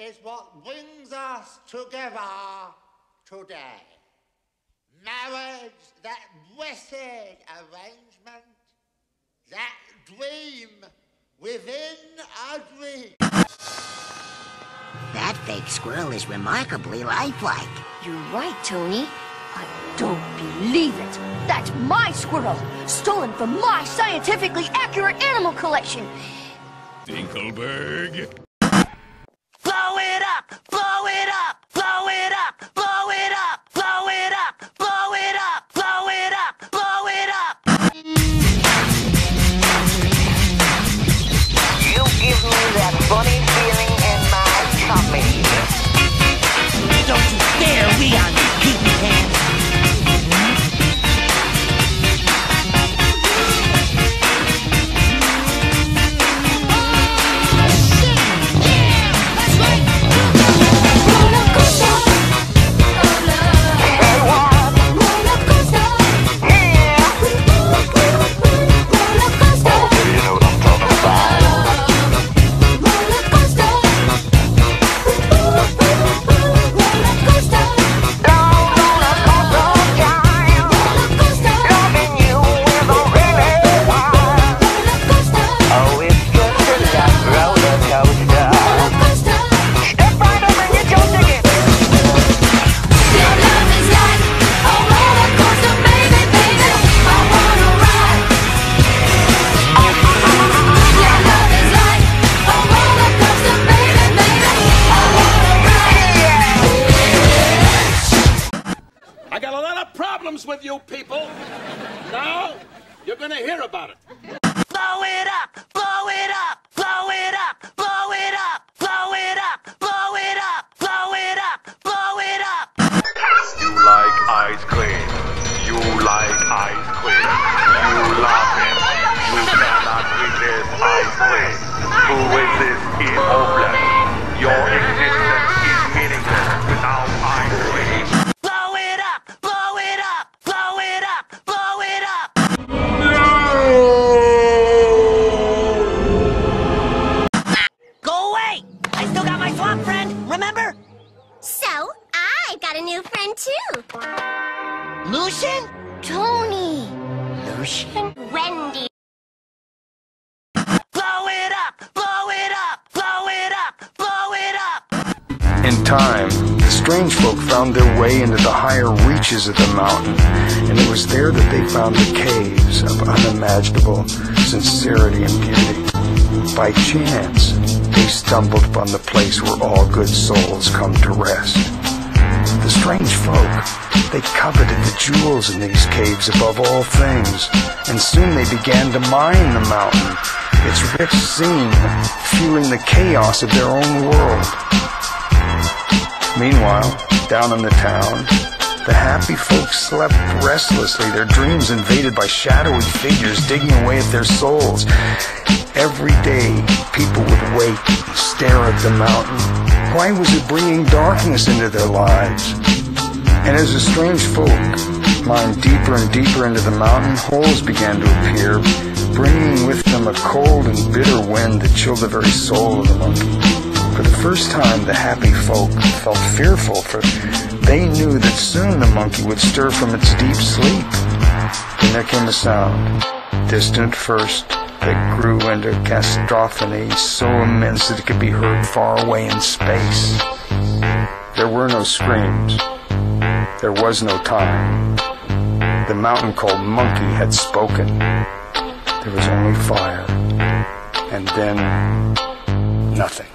is what brings us together today. Marriage, that blessed arrangement, that dream within a dream. That fake squirrel is remarkably lifelike. You're right, Tony. I don't believe it. That's my squirrel, stolen from my scientifically accurate animal collection. Dinkleberg. Blow it up! Blow it up! Blow it up! Blow it up! Blow it up! Blow it up! Blow it up! Blow it up! You give me that funny feeling in my tummy. Don't you dare be on your keeping hands. With you people. Now, you're gonna hear about it. Blow it up! Blow it up! Blow it up! Blow it up! Blow it up! Blow it up! Blow it up! Blow it up! You like ice cream. You like ice cream. You love it. You cannot resist ice cream. To resist is hopeless. Your existence is meaningless without ice cream. Blow it up! Blow it up! Blow it up! Blow it up! No! Go away! I still got my swamp friend, remember? So, I've got a new friend too. Lucien? Tony. Lucien? Wendy. Blow it up! Blow it up! Blow it up! Blow it up! In time, strange folk found their way into the higher reaches of the mountain, and it was there that they found the caves of unimaginable sincerity and beauty. By chance, they stumbled upon the place where all good souls come to rest. The strange folk, they coveted the jewels in these caves above all things, and soon they began to mine the mountain, its rich scene, fueling the chaos of their own world. Meanwhile, down in the town, the happy folk slept restlessly, their dreams invaded by shadowy figures digging away at their souls. Every day, people would wake and stare at the mountain. Why was it bringing darkness into their lives? And as the strange folk mined deeper and deeper into the mountain, holes began to appear, bringing with them a cold and bitter wind that chilled the very soul of the monkey. For the first time, the happy folk felt fearful, for they knew that soon the monkey would stir from its deep sleep. Then there came a sound, distant first, that grew into cacophony so immense that it could be heard far away in space. There were no screams. There was no time. The mountain called Monkey had spoken. There was only fire, and then nothing.